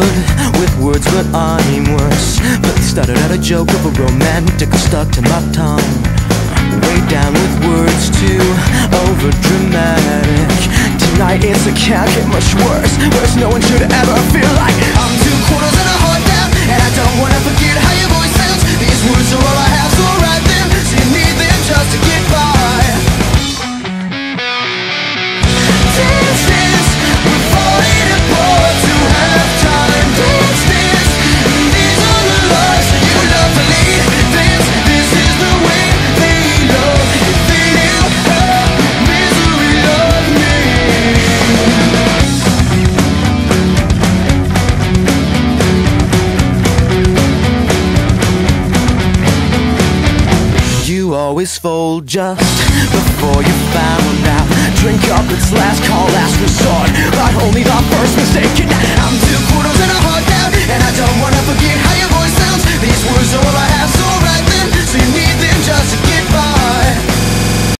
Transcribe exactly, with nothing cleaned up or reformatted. good with words, but I'm worse. But it started out a joke of a romantic stuck to my tongue. Way down with words too overdramatic. Tonight it's a can't get much worse. Worse no one should ever feel like I'm two quarters and a heart down, and I don't wanna forget how your voice sounds. These words are all I have, so write them, so you need them just to get by. Dance this, we're falling apart to have time. Dance this, these are the lives that you love to lead. Dance, this is the way they love. If they knew how misery loved me. You always fold just before you found out. Drink up, it's last call, last resort, but only the first mistake.